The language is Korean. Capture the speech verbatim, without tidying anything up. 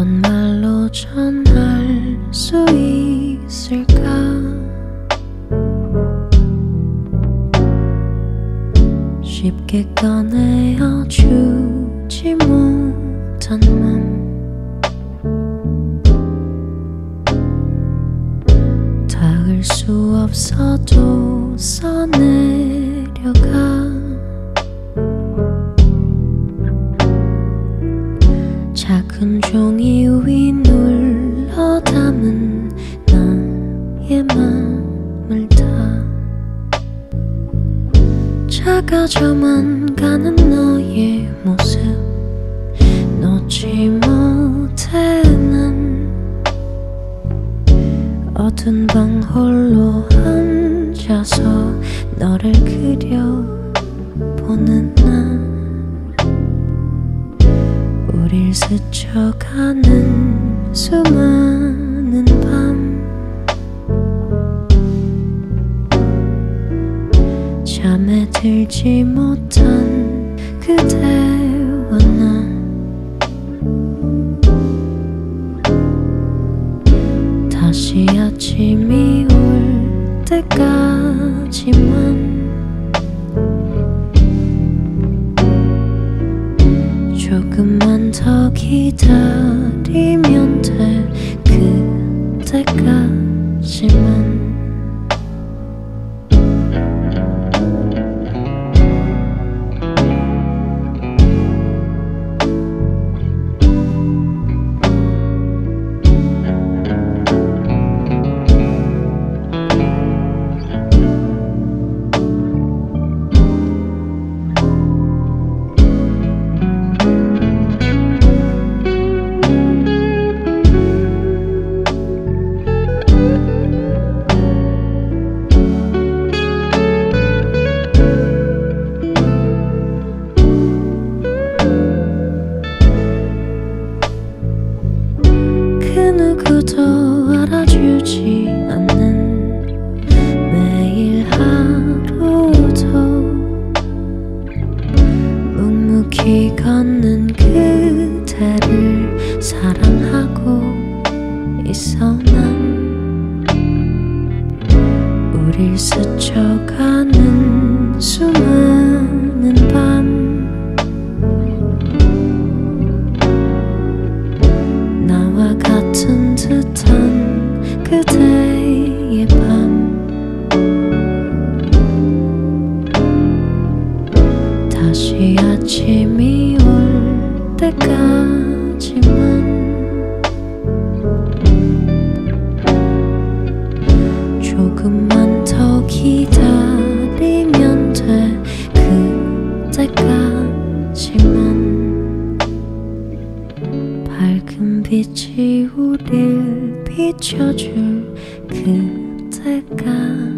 어떤 말로 전할 수 있을까? 쉽게 꺼내어 주지 못한 맘 닿을 수 없어도 써내려가 작은 종이 위 눌러 담은 나의 맘을 다 작아져만 가는 너의 모습 놓지 못해 난 어두운 방 홀로 앉아서 너를 그려보는 나 우릴 스쳐가는 수많은 밤 잠에 들지 못한 그대와 나 다시 아침이 올 때까지만 조금만 더 기다리면 돼 그때까지만 알아주지 않는 매일 하루도 묵묵히 걷는 그대를 사랑하고 있어 난 우릴 스쳐가는 수많은 밤 같은 듯한 그대의 밤 다시 아침이 올 때까지만 조금만 더 기다리면 돼 그때까지만 밝은 빛이 우릴 비춰줄 그때까지